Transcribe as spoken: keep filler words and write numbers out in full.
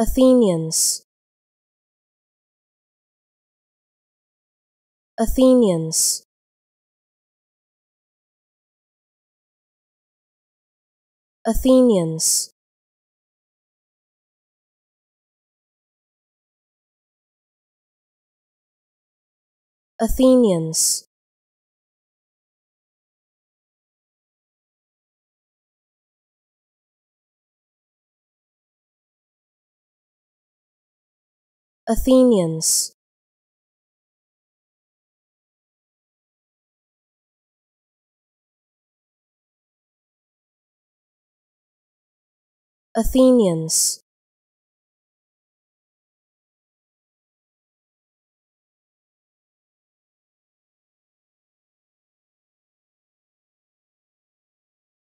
Athenians, Athenians. Athenians. Athenians. Athenians. Athenians.